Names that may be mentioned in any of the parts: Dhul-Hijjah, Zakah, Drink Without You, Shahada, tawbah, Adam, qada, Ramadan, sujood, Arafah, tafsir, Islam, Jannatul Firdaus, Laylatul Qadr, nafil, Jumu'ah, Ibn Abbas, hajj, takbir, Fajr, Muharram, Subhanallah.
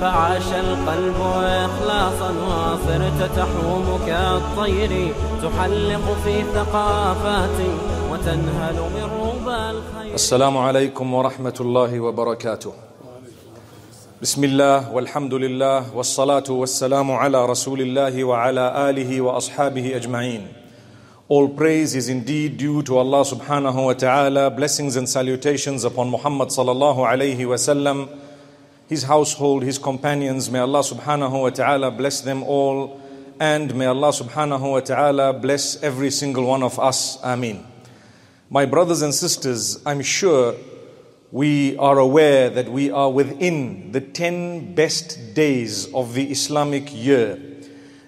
فعاش القلب إخلاصا وصرت تحوم كالطير تحلق في ثقافات وتنهل من ربى الخير. السلام عليكم ورحمة الله وبركاته. بسم الله والحمد لله والصلاة والسلام على رسول الله وعلى آله وأصحابه أجمعين. All praise is indeed due to Allah subhanahu wa ta'ala. Blessings and salutations upon Muhammad sallallahu alayhi wa sallam, his household, his companions. May Allah subhanahu wa ta'ala bless them all, and may Allah subhanahu wa ta'ala bless every single one of us. Ameen. My brothers and sisters, I'm sure we are aware that we are within the 10 best days of the Islamic year.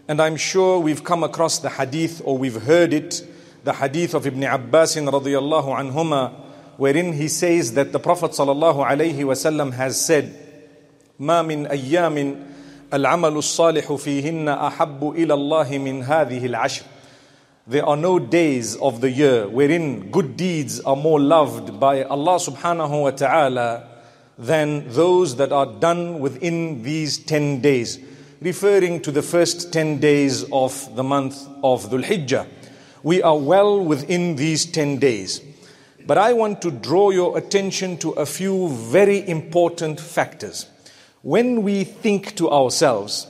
And I'm sure we've come across the hadith, or we've heard it, the hadith of Ibn Abbas radiyallahu anhuma, wherein he says that the Prophet sallallahu alayhi wa sallam has said, "Ma min ayyamin al-amalu as-salihu fihinna ahabbu ila Allah min hadhihi al-ashr." There are no days of the year wherein good deeds are more loved by Allah subhanahu wa ta'ala than those that are done within these 10 days. Referring to the first 10 days of the month of Dhul-Hijjah. We are well within these 10 days. But I want to draw your attention to a few very important factors. When we think to ourselves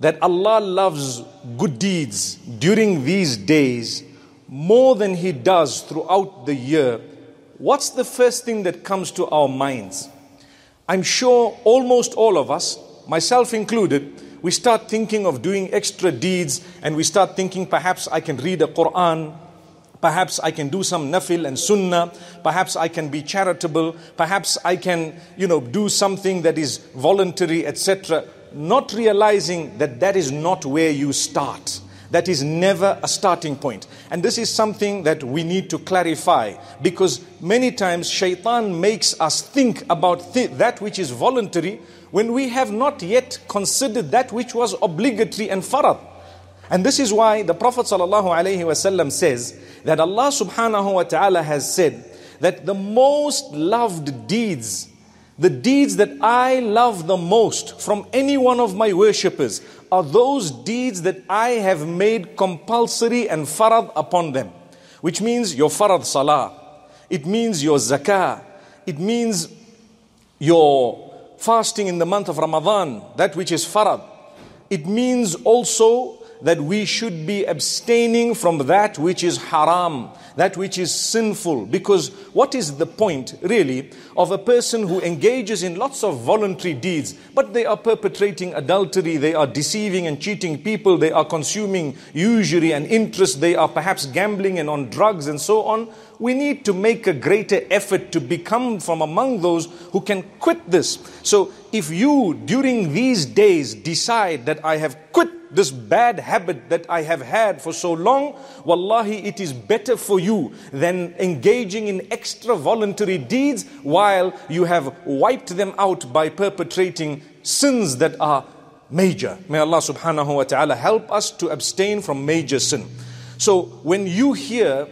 that Allah loves good deeds during these days more than He does throughout the year, what's the first thing that comes to our minds? I'm sure almost all of us, myself included, we start thinking of doing extra deeds, and we start thinking perhaps I can read the Quran, perhaps I can do some nafil and sunnah, perhaps I can be charitable, perhaps I can, do something that is voluntary, etc. Not realizing that that is not where you start. That is never a starting point. And this is something that we need to clarify, because many times shaitan makes us think about that which is voluntary, when we have not yet considered that which was obligatory and farad. And this is why the Prophet ﷺ says that Allah subhanahu wa ta'ala has said that the most loved deeds, the deeds that I love the most from any one of my worshippers, are those deeds that I have made compulsory and farad upon them. Which means your farad salah, it means your zakah, it means your fasting in the month of Ramadan, that which is farad. It means also that we should be abstaining from that which is haram, that which is sinful. Because what is the point, really, of a person who engages in lots of voluntary deeds, but they are perpetrating adultery, they are deceiving and cheating people, they are consuming usury and interest, they are perhaps gambling and on drugs and so on. We need to make a greater effort to become from among those who can quit this. So if you during these days decide that I have quit this bad habit that I have had for so long, wallahi, it is better for you than engaging in extra voluntary deeds while you have wiped them out by perpetrating sins that are major. May Allah subhanahu wa ta'ala help us to abstain from major sin. So when you hear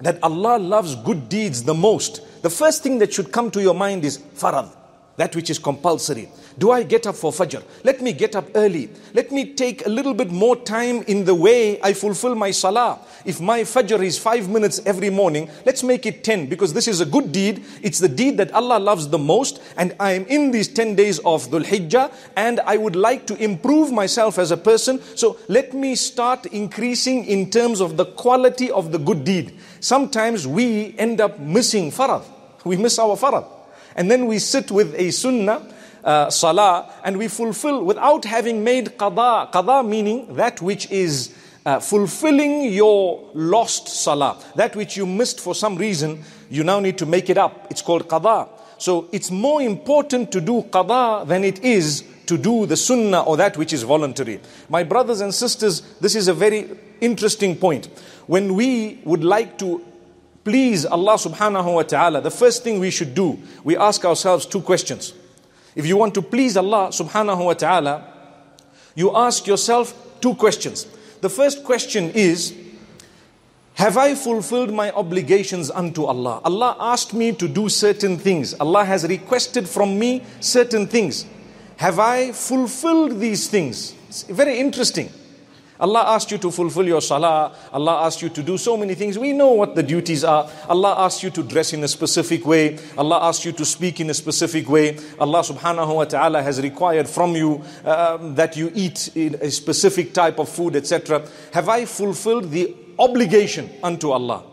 that Allah loves good deeds the most, the first thing that should come to your mind is farad, that which is compulsory. Do I get up for Fajr? Let me get up early. Let me take a little bit more time in the way I fulfill my Salah. If my Fajr is 5 minutes every morning, let's make it 10, because this is a good deed. It's the deed that Allah loves the most, and I am in these 10 days of Dhul-Hijjah, and I would like to improve myself as a person. So let me start increasing in terms of the quality of the good deed. Sometimes we end up missing farad. We miss our farad. And then we sit with a sunnah, salah, and we fulfill without having made qada. Qada meaning that which is fulfilling your lost salah. That which you missed for some reason, you now need to make it up. It's called qada. So it's more important to do qada than it is to do the sunnah or that which is voluntary. My brothers and sisters, this is a very interesting point. When we would like to please Allah subhanahu wa ta'ala, the first thing we should do, we ask ourselves two questions. If you want to please Allah subhanahu wa ta'ala, you ask yourself two questions. The first question is, have I fulfilled my obligations unto Allah? Allah asked me to do certain things. Allah has requested from me certain things. have I fulfilled these things? It's very interesting. Allah asked you to fulfill your salah. Allah asked you to do so many things. We know what the duties are. Allah asked you to dress in a specific way. Allah asked you to speak in a specific way. Allah subhanahu wa ta'ala has required from you that you eat a specific type of food, etc. Have I fulfilled the obligation unto Allah?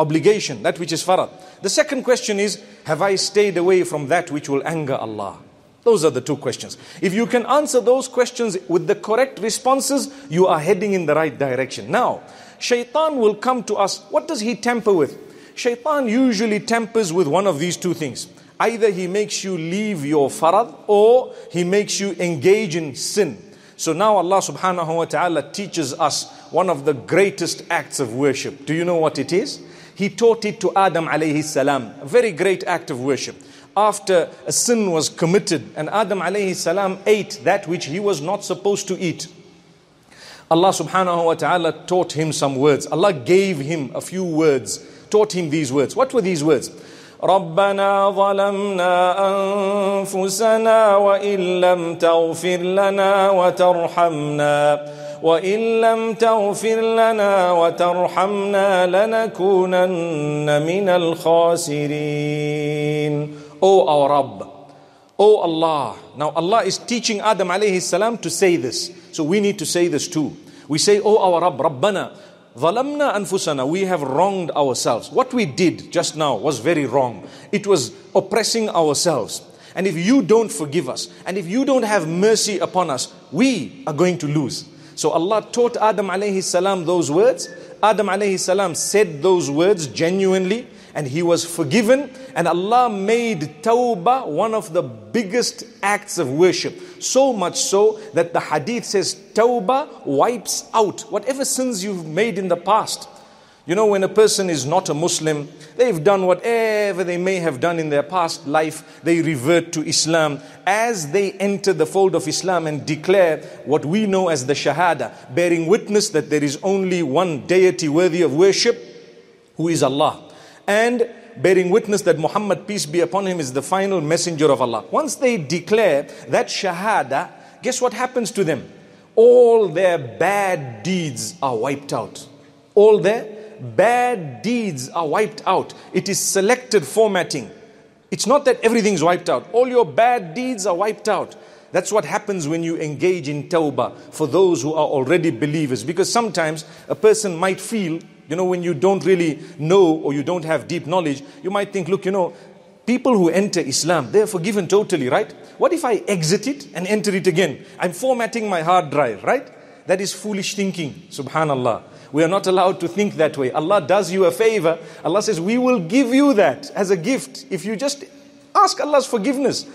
Obligation, that which is farad. The second question is, have I stayed away from that which will anger Allah? Those are the two questions. If you can answer those questions with the correct responses, you are heading in the right direction. Now, shaitan will come to us. What does he tamper with? Shaitan usually tampers with one of these two things. Either he makes you leave your farad or he makes you engage in sin. So now Allah subhanahu wa ta'ala teaches us one of the greatest acts of worship. Do you know what it is? He taught it to Adam alayhi salam. A very great act of worship. After a sin was committed and Adam alayhi salam ate that which he was not supposed to eat, Allah subhanahu wa ta'ala taught him some words. Allah gave him a few words, taught him these words. What were these words? رَبَّنَا ظَلَمْنَا أَنفُسَنَا وَإِن لَّمْ تَغْفِرْ لَنَا وَتَرْحَمْنَا لَنَكُونَنَّ مِنَ الْخَاسِرِينَ. O our Rabb, O Allah. Now Allah is teaching Adam alayhi salam to say this. So we need to say this too. We say, O our Rabb, Rabbana, Zalamna anfusana. We have wronged ourselves. What we did just now was very wrong. It was oppressing ourselves. And if you don't forgive us, and if you don't have mercy upon us, we are going to lose. So Allah taught Adam alayhi salam those words. Adam alayhi salam said those words genuinely, and he was forgiven. And Allah made tawbah one of the biggest acts of worship. So much so that the hadith says tawbah wipes out whatever sins you've made in the past. You know, when a person is not a Muslim, they've done whatever they may have done in their past life. They revert to Islam as they enter the fold of Islam and declare what we know as the Shahada, bearing witness that there is only one deity worthy of worship, who is Allah, and bearing witness that Muhammad, peace be upon him, is the final messenger of Allah. Once they declare that Shahada, guess what happens to them? All their bad deeds are wiped out. All their bad deeds are wiped out. It is selected formatting. It's not that everything's wiped out. All your bad deeds are wiped out. That's what happens when you engage in tawbah for those who are already believers. Because sometimes a person might feel, you know, when you don't really know or you don't have deep knowledge, you might think, look, you know, people who enter Islam, they're forgiven totally, right? What if I exit it and enter it again? I'm formatting my hard drive, right? That is foolish thinking, subhanallah. We are not allowed to think that way. Allah does you a favor. Allah says, we will give you that as a gift if you just ask Allah's forgiveness.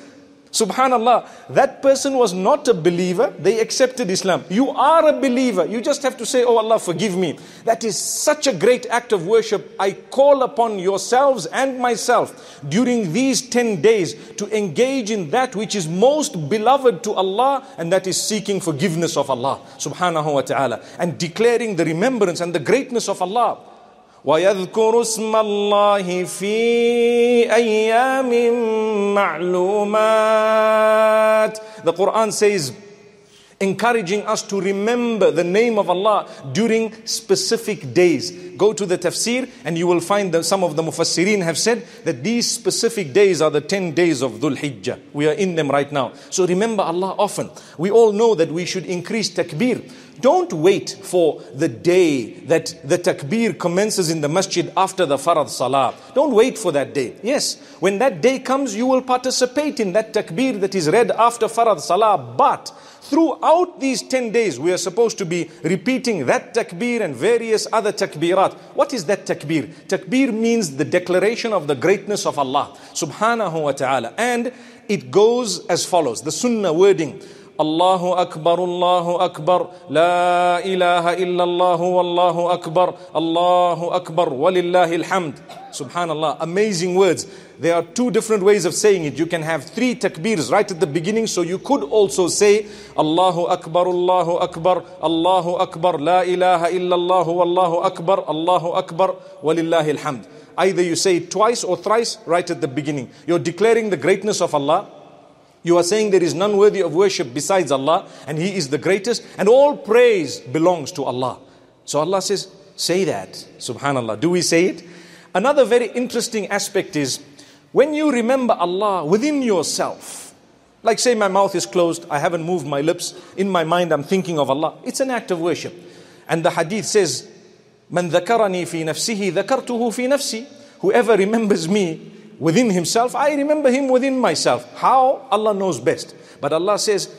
Subhanallah, that person was not a believer. They accepted Islam. You are a believer. You just have to say, oh Allah, forgive me. That is such a great act of worship. I call upon yourselves and myself during these 10 days to engage in that which is most beloved to Allah, and that is seeking forgiveness of Allah subhanahu wa ta'ala and declaring the remembrance and the greatness of Allah. وَيَذْكُرُ اسْمَ اللَّهِ فِي أَيَّامٍ مَعْلُومَاتٍ. The Quran says, encouraging us to remember the name of Allah during specific days. Go to the tafsir and you will find that some of the mufassirin have said that these specific days are the 10 days of Dhul-Hijjah. We are in them right now. So remember Allah often. We all know that we should increase takbir. Don't wait for the day that the takbir commences in the masjid after the farad salah. Don't wait for that day. Yes, when that day comes, you will participate in that takbir that is read after farad salah. But throughout these 10 days, we are supposed to be repeating that takbir and various other takbirat. What is that takbir? Takbir means the declaration of the greatness of Allah subhanahu wa ta'ala. And it goes as follows, the sunnah wording. Allahu Akbar, La ilaha illallah, Allahu Akbar, walillahil hamd. Subhanallah, amazing words. There are two different ways of saying it. You can have three takbirs right at the beginning, so you could also say Allahu Akbar, Allahu Akbar, La ilaha illallah, Allahu Akbar, walillahil hamd. Either you say it twice or thrice right at the beginning. You're declaring the greatness of Allah. You are saying there is none worthy of worship besides Allah, and He is the greatest, and all praise belongs to Allah. So Allah says, say that. Subhanallah. Do we say it? Another very interesting aspect is, when you remember Allah within yourself, like say my mouth is closed, I haven't moved my lips, in my mind I'm thinking of Allah, it's an act of worship. And the hadith says, "Man dhakarani fi nafsihi dhakartuhu fi nafsi." Whoever remembers me within himself, I remember him within myself. How? Allah knows best. But Allah says,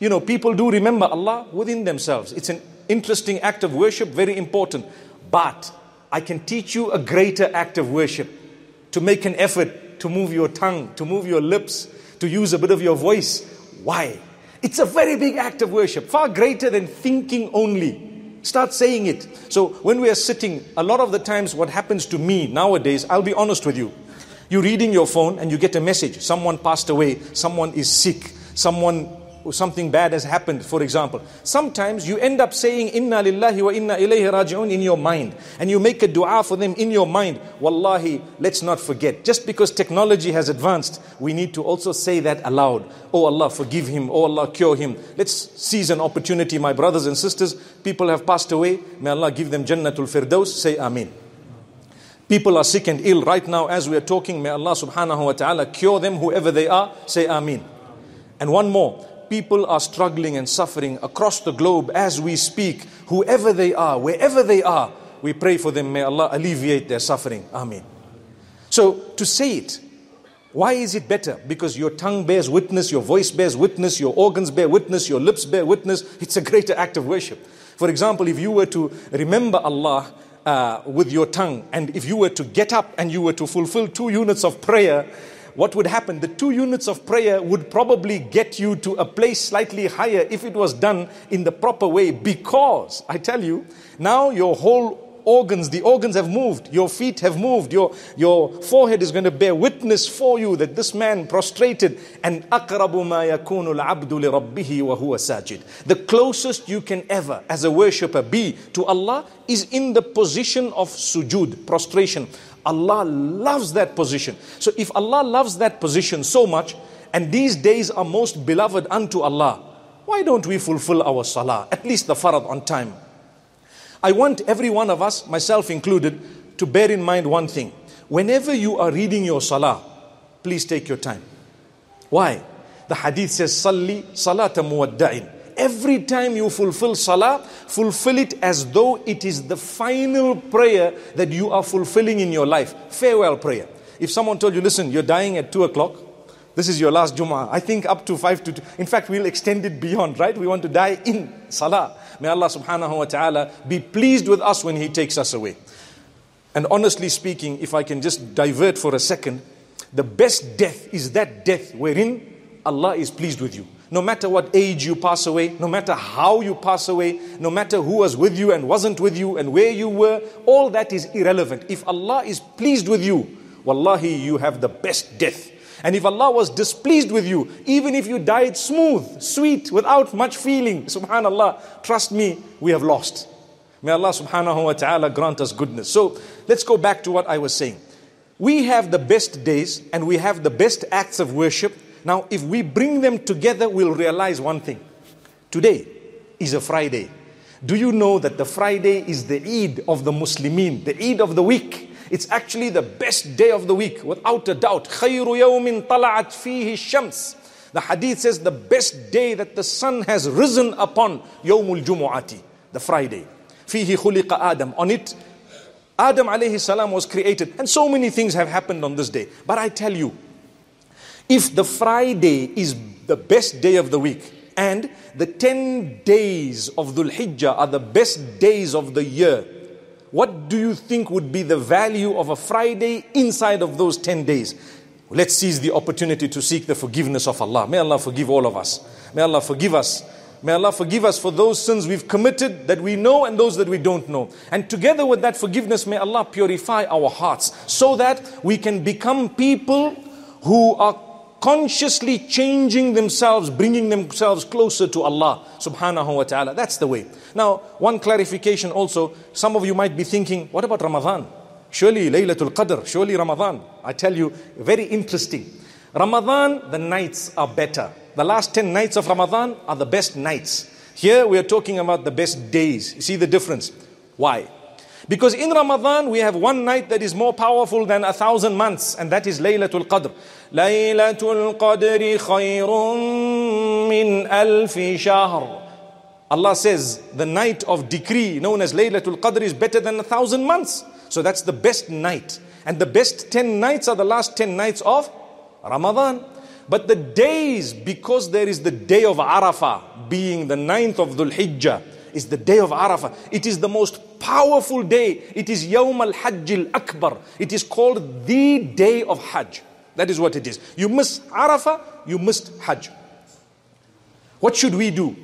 you know, people do remember Allah within themselves. It's an interesting act of worship, very important. But I can teach you a greater act of worship, to make an effort, to move your tongue, to move your lips, to use a bit of your voice. Why? It's a very big act of worship, far greater than thinking only. Start saying it. So when we are sitting, a lot of the times what happens to me nowadays, I'll be honest with you. You're reading your phone and you get a message. Someone passed away, someone is sick, something bad has happened, for example. Sometimes you end up saying, Inna lillahi wa inna ilayhi raji'un in your mind. And you make a dua for them in your mind. Wallahi, let's not forget. Just because technology has advanced, we need to also say that aloud. Oh Allah, forgive him. Oh Allah, cure him. Let's seize an opportunity, my brothers and sisters. People have passed away. May Allah give them Jannatul Firdaus. Say Ameen. People are sick and ill right now as we are talking. May Allah subhanahu wa ta'ala cure them, whoever they are. Say Ameen. And one more. People are struggling and suffering across the globe as we speak. Whoever they are, wherever they are, we pray for them. May Allah alleviate their suffering. Ameen. So to say it, why is it better? Because your tongue bears witness, your voice bears witness, your organs bear witness, your lips bear witness. It's a greater act of worship. For example, if you were to remember Allah with your tongue, and if you were to get up and you were to fulfill 2 units of prayer, what would happen? The 2 units of prayer would probably get you to a place slightly higher if it was done in the proper way, because I tell you, now your whole organs, the organs have moved, your feet have moved, your forehead is going to bear witness for you that this man prostrated, and aqrabu ma yakunu al-abdu li rabbihi wa huwa sajid. The closest you can ever as a worshipper be to Allah is in the position of sujood, prostration. Allah loves that position. So if Allah loves that position so much, and these days are most beloved unto Allah, why don't we fulfill our salah, at least the farad on time? I want every one of us, myself included, to bear in mind one thing. Whenever you are reading your salah, please take your time. Why? The hadith says, Salli salata muwadda'in. Every time you fulfill salah, fulfill it as though it is the final prayer that you are fulfilling in your life. Farewell prayer. If someone told you, listen, you're dying at 2 o'clock. This is your last Jumu'ah. I think up to 5 to 2. In fact, we'll extend it beyond, right? We want to die in salah. May Allah subhanahu wa ta'ala be pleased with us when He takes us away. And honestly speaking, if I can just divert for a second, the best death is that death wherein Allah is pleased with you. No matter what age you pass away, no matter how you pass away, no matter who was with you and wasn't with you and where you were, all that is irrelevant. If Allah is pleased with you, wallahi, you have the best death. And if Allah was displeased with you, even if you died smooth, sweet, without much feeling, subhanallah, trust me, we have lost. May Allah subhanahu wa ta'ala grant us goodness. So let's go back to what I was saying. We have the best days and we have the best acts of worship. Now, if we bring them together, we'll realize one thing. Today is a Friday. Do you know that the Friday is the Eid of the Muslimin, the Eid of the week? It's actually the best day of the week, without a doubt. خَيْرُ يَوْمٍ طَلَعَتْ فِيهِ الشَّمْسِ. The hadith says the best day that the sun has risen upon, يَوْمُ الْجُمُعَةِ, the Friday. فِيهِ خُلِقَ آدَمْ. On it, Adam alayhi salam was created. And so many things have happened on this day. But I tell you, if the Friday is the best day of the week and the 10 days of Dhul-Hijjah are the best days of the year, what do you think would be the value of a Friday inside of those 10 days? Let's seize the opportunity to seek the forgiveness of Allah. May Allah forgive all of us. May Allah forgive us. May Allah forgive us for those sins we've committed that we know and those that we don't know. And together with that forgiveness, may Allah purify our hearts so that we can become people who are consciously changing themselves, bringing themselves closer to Allah subhanahu wa ta'ala. That's the way. Now, one clarification also, some of you might be thinking, what about Ramadan? Surely Laylatul Qadr, surely Ramadan. I tell you, very interesting. Ramadan, the nights are better. The last 10 nights of Ramadan are the best nights. Here we are talking about the best days. You see the difference? Why? Because in Ramadan we have one night that is more powerful than 1,000 months, and that is Laylatul Qadr. Laylatul Qadri khayrun min alfi shahr. Allah says the night of decree known as Laylatul Qadr is better than 1,000 months. So that's the best night. And the best 10 nights are the last 10 nights of Ramadan. But the days, because there is the day of Arafah, being the 9th of Dhul-Hijjah, is the day of Arafah. It is the most powerful day. It is Yawm al-Hajj al-Akbar. It is called the day of Hajj. That is what it is. You miss Arafah, you missed Hajj. What should we do?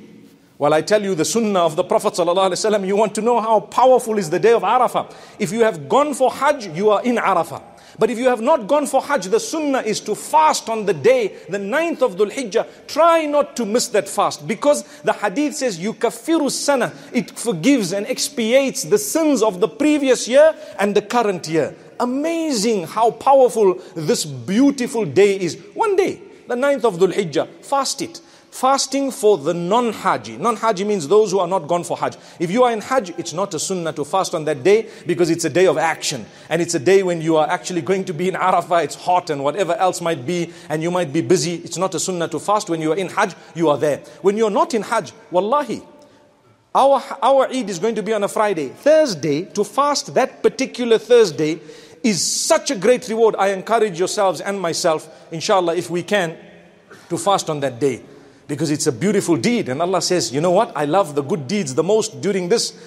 Well, I tell you the sunnah of the Prophet ﷺ. You want to know how powerful is the day of Arafah. If you have gone for Hajj, you are in Arafah. But if you have not gone for Hajj, the sunnah is to fast on the day, the 9th of Dhul-Hijjah. Try not to miss that fast, because the hadith says, yukaffiru sana. It forgives and expiates the sins of the previous year and the current year. Amazing how powerful this beautiful day is. One day, the 9th of Dhul-Hijjah, fast it. Fasting for the non-Hajj. Non-Hajj means those who are not gone for Hajj. If you are in Hajj, it's not a sunnah to fast on that day, because it's a day of action. And it's a day when you are actually going to be in Arafah. It's hot and whatever else might be, and you might be busy. It's not a sunnah to fast. When you are in Hajj, you are there. When you are not in Hajj, wallahi, our Eid is going to be on a Friday. Thursday, to fast that particular Thursday is such a great reward. I encourage yourselves and myself, inshallah, if we can, to fast on that day. Because it's a beautiful deed. And Allah says, you know what? I love the good deeds the most during this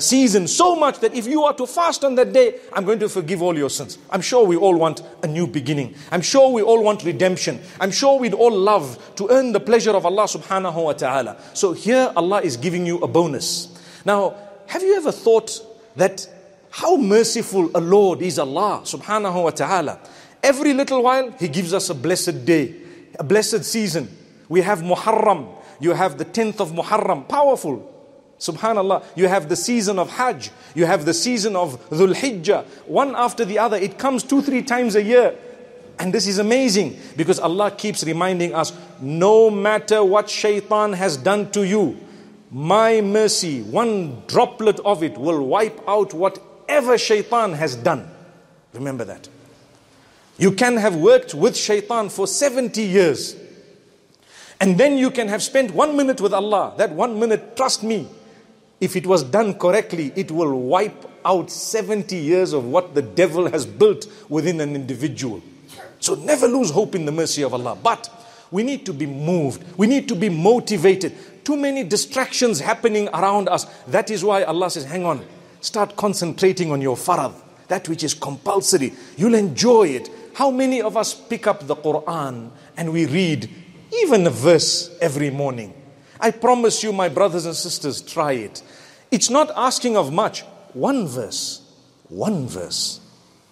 season so much that if you are to fast on that day, I'm going to forgive all your sins. I'm sure we all want a new beginning. I'm sure we all want redemption. I'm sure we'd all love to earn the pleasure of Allah subhanahu wa ta'ala. So here Allah is giving you a bonus. Now, have you ever thought that how merciful a Lord is Allah subhanahu wa ta'ala? Every little while, He gives us a blessed day, a blessed season. We have Muharram. You have the 10th of Muharram. Powerful. Subhanallah. You have the season of Hajj. You have the season of Dhul-Hijjah. One after the other. It comes 2-3 times a year. And this is amazing, because Allah keeps reminding us, no matter what shaitan has done to you, my mercy, one droplet of it will wipe out whatever shaitan has done. Remember that. You can have worked with shaitan for 70 years. And then you can have spent 1 minute with Allah. That 1 minute, trust me, if it was done correctly, it will wipe out 70 years of what the devil has built within an individual. So never lose hope in the mercy of Allah. But we need to be moved. We need to be motivated. Too many distractions happening around us. That is why Allah says, hang on, start concentrating on your farad, that which is compulsory. You'll enjoy it. How many of us pick up the Quran and we read even a verse every morning? I promise you, my brothers and sisters, try it. It's not asking of much. One verse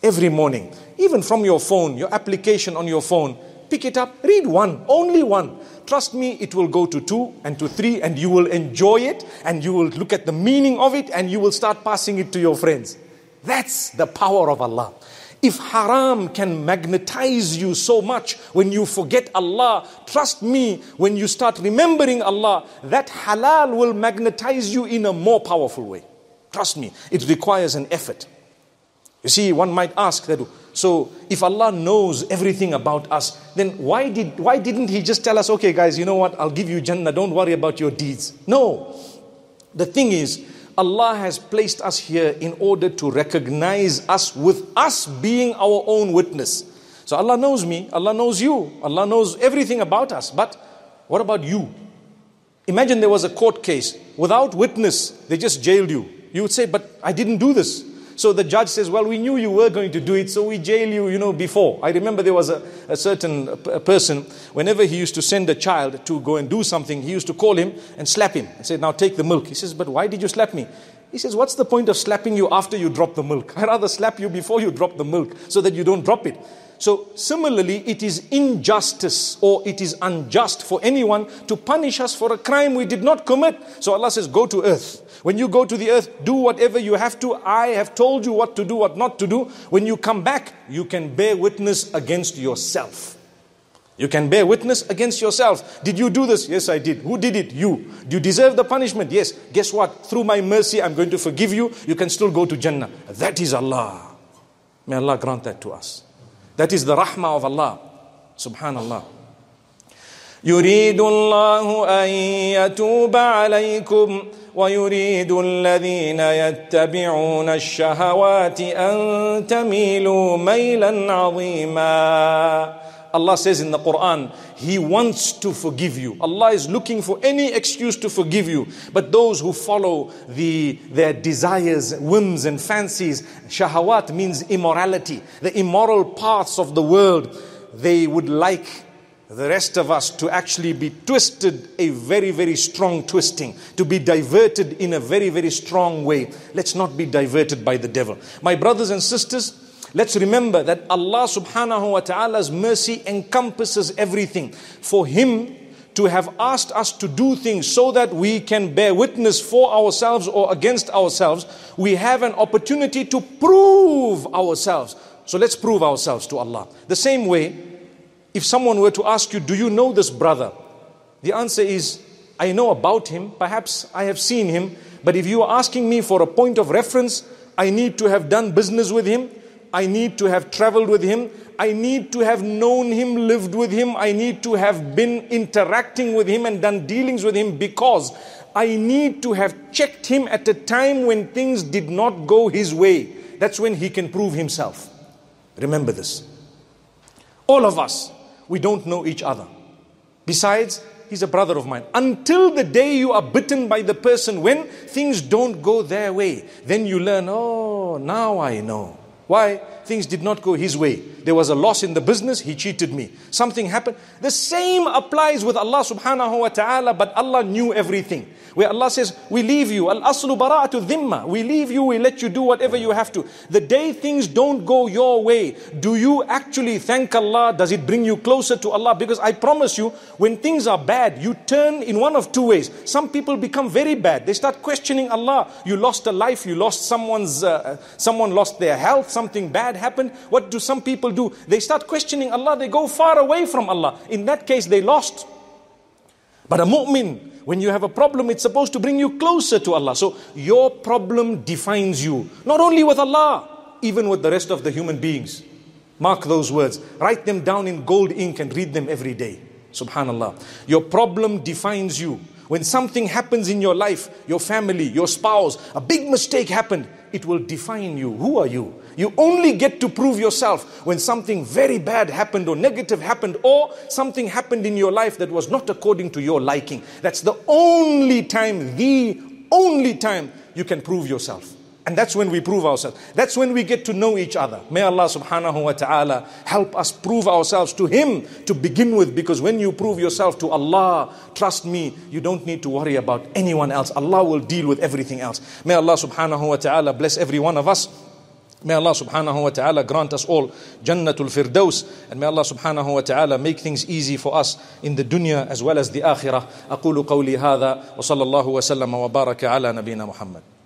every morning. Even from your phone, your application on your phone, pick it up, read one, only one. Trust me, it will go to 2 and to 3, and you will enjoy it, and you will look at the meaning of it, and you will start passing it to your friends. That's the power of Allah. If haram can magnetize you so much when you forget Allah, trust me, when you start remembering Allah, that halal will magnetize you in a more powerful way. Trust me, it requires an effort. You see, one might ask that, so if Allah knows everything about us, then why didn't He just tell us, okay guys, you know what, I'll give you Jannah, don't worry about your deeds. No, the thing is, Allah has placed us here in order to recognize us with us being our own witness. So Allah knows me, Allah knows you, Allah knows everything about us. But what about you? Imagine there was a court case without witness, they just jailed you. You would say, but I didn't do this. So the judge says, well, we knew you were going to do it, so we jail you, you know, before. I remember there was a certain person, whenever he used to send a child to go and do something, he used to call him and slap him and say, now take the milk. He says, but why did you slap me? He says, what's the point of slapping you after you drop the milk? I'd rather slap you before you drop the milk so that you don't drop it. So similarly, it is injustice, or it is unjust for anyone to punish us for a crime we did not commit. So Allah says, go to earth. When you go to the earth, do whatever you have to. I have told you what to do, what not to do. When you come back, you can bear witness against yourself. You can bear witness against yourself. Did you do this? Yes, I did. Who did it? You. Do you deserve the punishment? Yes. Guess what? Through my mercy, I'm going to forgive you. You can still go to Jannah. That is Allah. May Allah grant that to us. That is the rahmah of Allah. Subhanallah. يريد الله أن يتوب عليكم ويريد الذين يتبعون الشهوات أن تميلوا ميلا عظيما. Allah says in the Quran, He wants to forgive you. Allah is looking for any excuse to forgive you. But those who follow their desires, whims and fancies, shahawat means immorality, the immoral paths of the world, they would like the rest of us to actually be twisted a very, very strong twisting, to be diverted in a very, very strong way. Let's not be diverted by the devil. My brothers and sisters, let's remember that Allah subhanahu wa ta'ala's mercy encompasses everything. For Him to have asked us to do things so that we can bear witness for ourselves or against ourselves, we have an opportunity to prove ourselves. So let's prove ourselves to Allah. The same way, if someone were to ask you, do you know this brother? The answer is, I know about him. Perhaps I have seen him. But if you are asking me for a point of reference, I need to have done business with him. I need to have traveled with him. I need to have known him, lived with him. I need to have been interacting with him and done dealings with him, because I need to have checked him at a time when things did not go his way. That's when he can prove himself. Remember this. All of us. We don't know each other. Besides, he's a brother of mine. Until the day you are bitten by the person, when things don't go their way, then you learn, oh, now I know. Why? Things did not go his way. There was a loss in the business. He cheated me. Something happened. The same applies with Allah subhanahu wa ta'ala, but Allah knew everything. Where Allah says, we leave you. Al-aslu bara'atu dhimma. We leave you. We let you do whatever you have to. The day things don't go your way, do you actually thank Allah? Does it bring you closer to Allah? Because I promise you, when things are bad, you turn in one of two ways. Some people become very bad. They start questioning Allah. You lost a life. You lost someone lost their health. Something bad happened. What do some people do? They start questioning Allah. They go far away from Allah. In that case, they lost. But a mu'min, when you have a problem, it's supposed to bring you closer to Allah. So your problem defines you, not only with Allah, even with the rest of the human beings. Mark those words. Write them down in gold ink and read them every day. Subhanallah. Your problem defines you. When something happens in your life, your family, your spouse, a big mistake happened, it will define you. Who are you? You only get to prove yourself when something very bad happened or negative happened or something happened in your life that was not according to your liking. That's the only time you can prove yourself. And that's when we prove ourselves. That's when we get to know each other. May Allah subhanahu wa ta'ala help us prove ourselves to Him to begin with. Because when you prove yourself to Allah, trust me, you don't need to worry about anyone else. Allah will deal with everything else. May Allah subhanahu wa ta'ala bless every one of us. May Allah subhanahu wa ta'ala grant us all Jannatul Firdaus. And may Allah subhanahu wa ta'ala make things easy for us in the dunya as well as the akhirah. أقول قولي هذا وصلى الله وسلم وبارك على نبينا محمد.